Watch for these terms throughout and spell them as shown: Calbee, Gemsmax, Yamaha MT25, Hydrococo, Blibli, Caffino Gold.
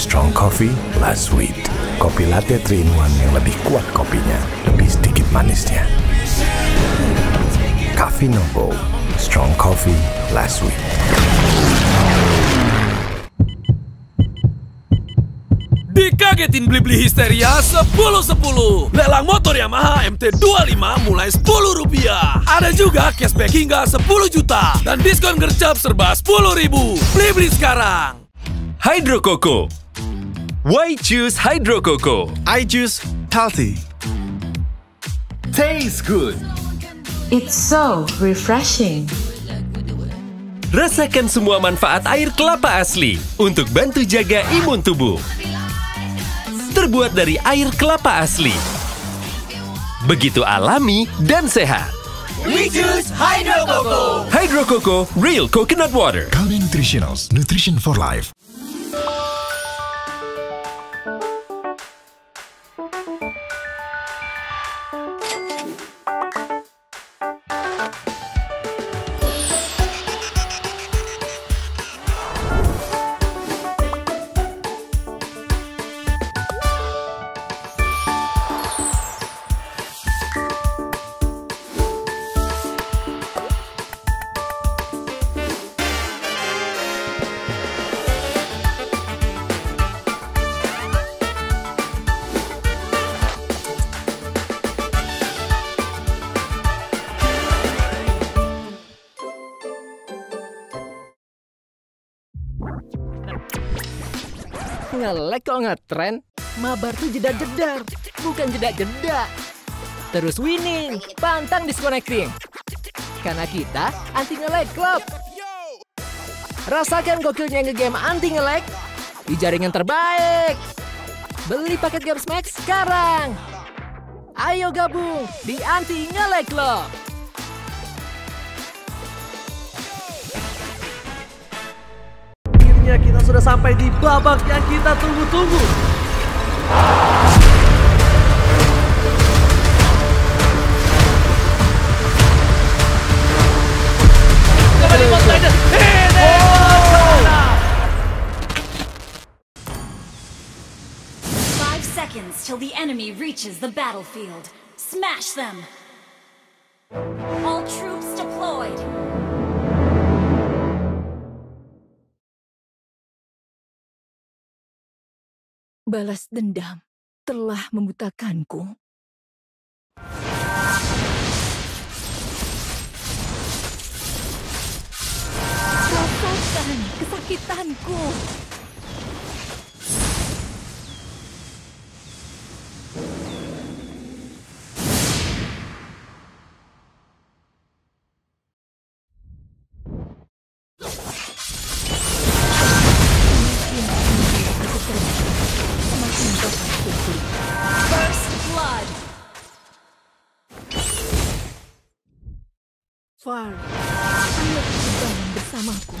strong coffee, less sweet. Kopi latte 3-in-1 yang lebih kuat kopinya, lebih sedikit manisnya. Caffino Gold, strong coffee, less sweet. Dikagetin Blibli histeria 10/10. Lelang motor Yamaha MT25 mulai Rp10. Ada juga cashback hingga 10 juta dan diskon gercep serba 10.000. Blibli sekarang. Hydrococo. Why choose Hydrococo? I choose healthy. Tastes good. It's so refreshing. Rasakan semua manfaat air kelapa asli untuk bantu jaga imun tubuh. Terbuat dari air kelapa asli, begitu alami dan sehat. We choose Hydrococo. Hydrococo Real Coconut Water. Calbee Nutritionals, Nutrition for Life. Ngelek kok ngetren. Mabar tuh jeda-jedar, bukan jeda-jeda. Terus winning, pantang disconnecting. Karena kita anti ngelek club. Rasakan gokilnya ngegame anti ngelek di jaringan terbaik. Beli paket Gemsmax sekarang. Ayo gabung di anti ngelek club. Kita sudah sampai di babak yang kita tunggu-tunggu. Kembali Monster. Wow. 5 seconds till the enemy reaches the battlefield. Smash them. All troops deployed. Balas dendam telah membutakanku. Rasakan kesakitanku. Far, ayo berjalan bersamaku.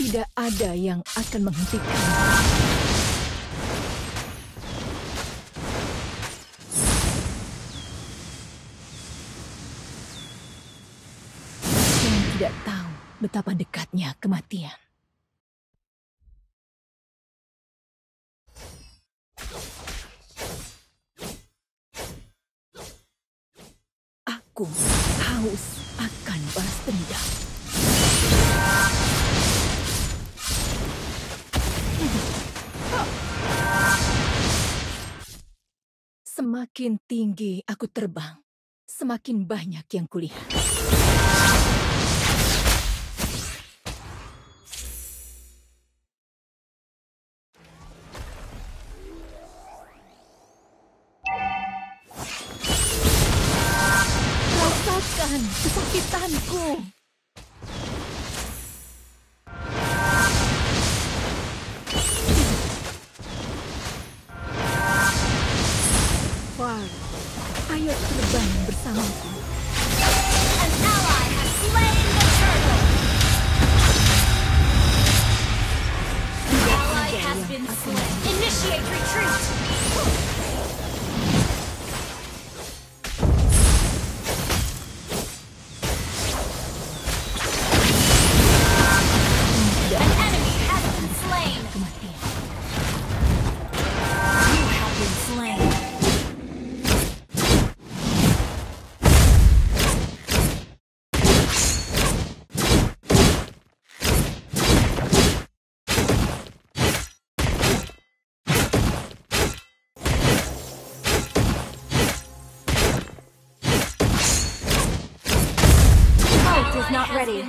Tidak ada yang akan menghentikan. Yang tidak tahu betapa dekatnya kematian. Aku haus akan balas dendam. Semakin tinggi aku terbang, semakin banyak yang kulihat. Kesakitanku. Far, ayo terbang bersamaku. An ally has slain the turtle. The ally has been slain. Initiate retreat. is not ready.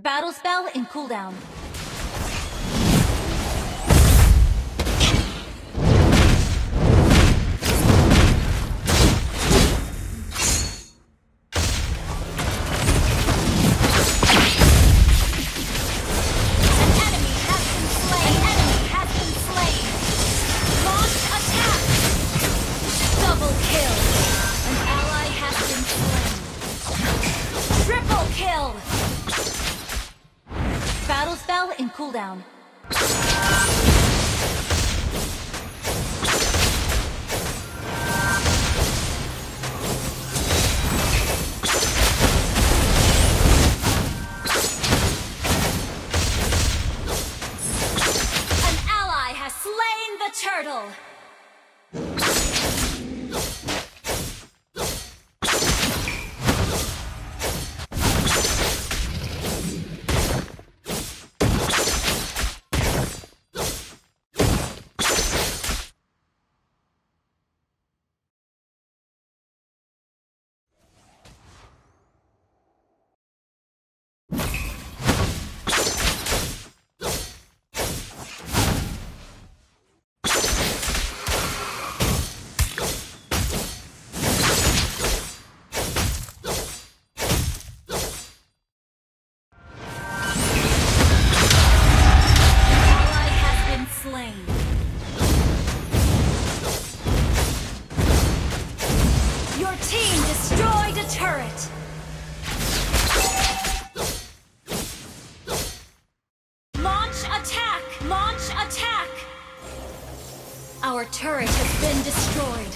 Battle spell in cooldown. Cooldown. Our turret has been destroyed.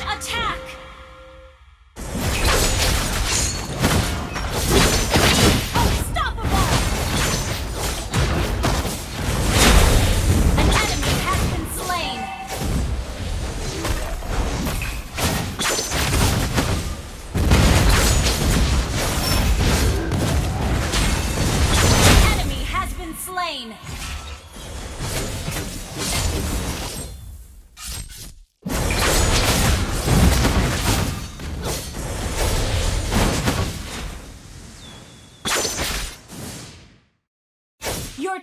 Attack! Your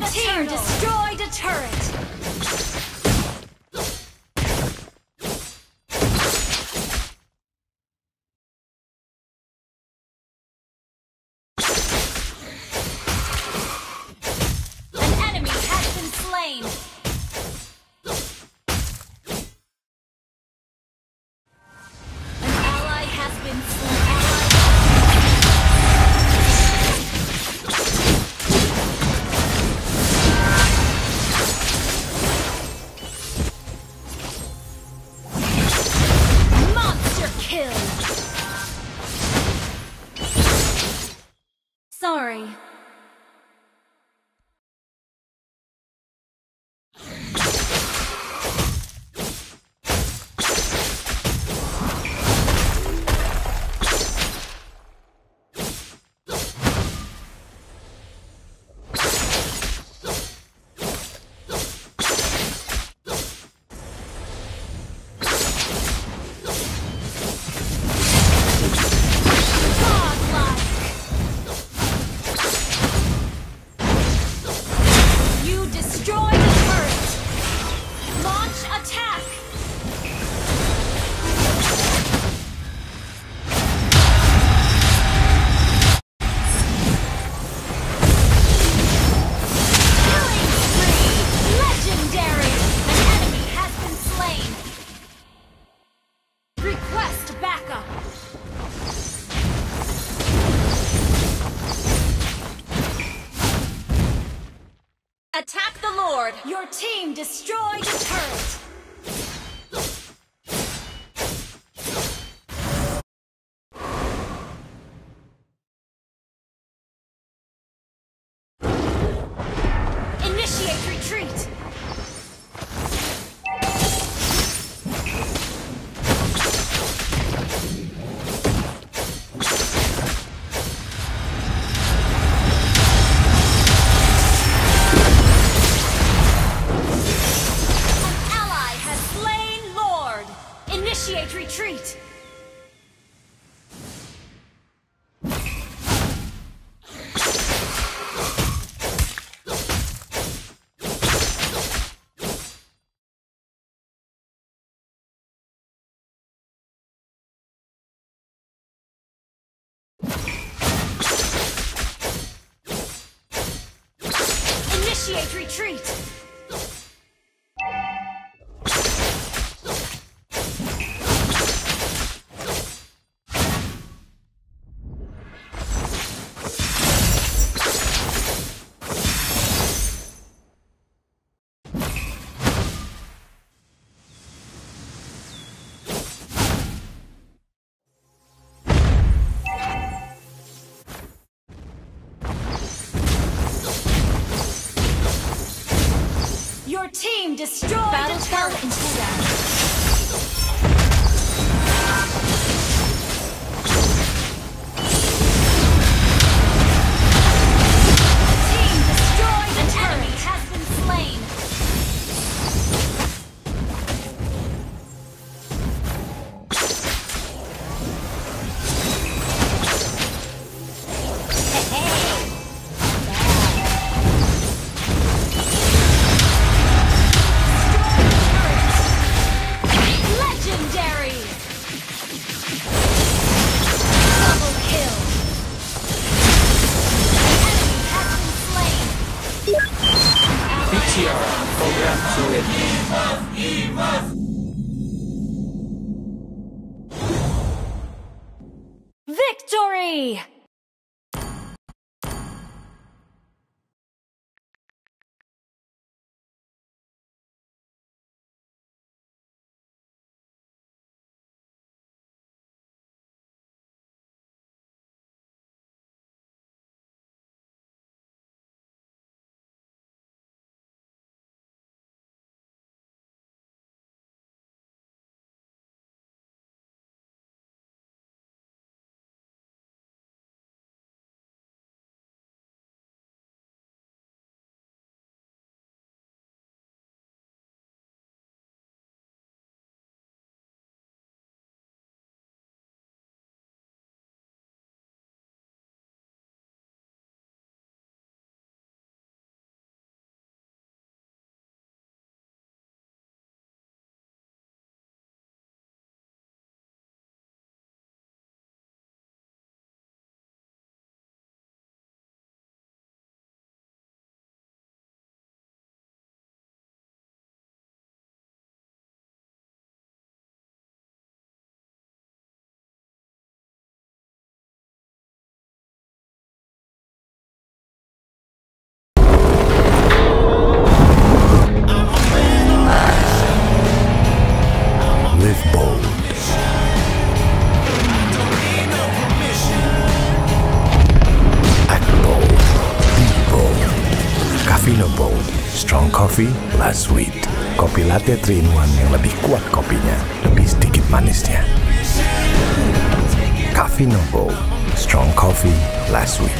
team destroyed the turret! sorry. Attack the Lord! Your team destroyed the turret! Initiate retreat! Retreat! Initiate retreat! Your team destroyed the turret. Team destroyed the turret. Enemy has been slain. Victory! Coffee Plus Sweet. Kopi latte 3-in-1 yang lebih kuat kopinya, lebih sedikit manisnya. Caffino Gold, Strong Coffee Plus Sweet.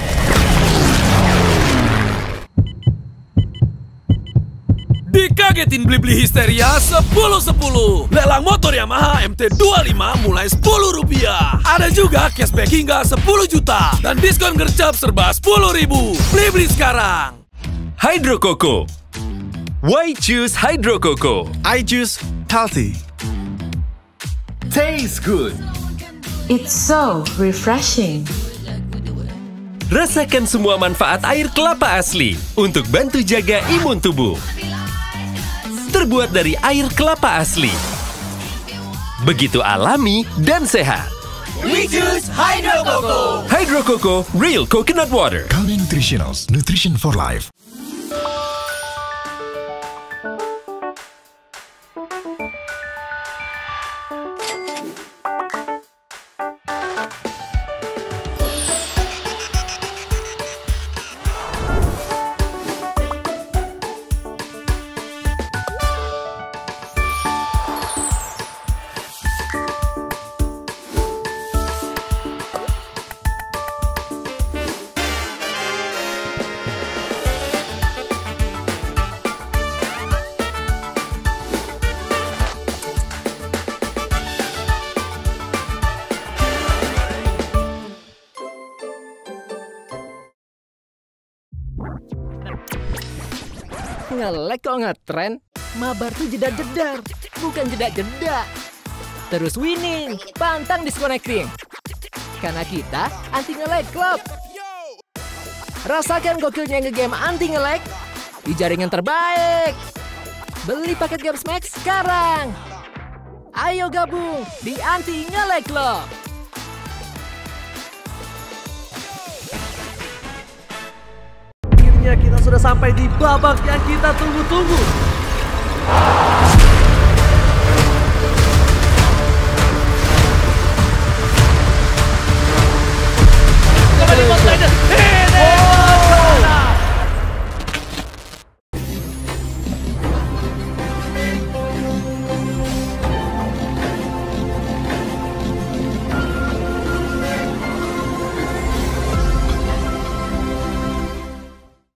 Dikagetin Blibli histeria 10-10. Lelang motor Yamaha MT25 mulai Rp10. Ada juga cashback hingga 10 juta dan diskon gercep serba 10.000. Blibli sekarang. Hydrococo. Why choose Hydrococo? I choose healthy. Tastes good. It's so refreshing. Rasakan semua manfaat air kelapa asli untuk bantu jaga imun tubuh. Terbuat dari air kelapa asli. Begitu alami dan sehat. We choose Hydrococo. Hydrococo Real Coconut Water. Calbee Nutritionals, Nutrition for Life. Ngelek kok ngetren, mabar tuh jeda-jedar, bukan jeda-jeda. Terus winning, pantang disconnecting. Karena kita anti ngelek club. Rasakan gokilnya ngegame anti ngelek di jaringan terbaik. Beli paket Gemsmax sekarang. Ayo gabung di anti ngelek club. Kita sudah sampai di babak yang kita tunggu-tunggu.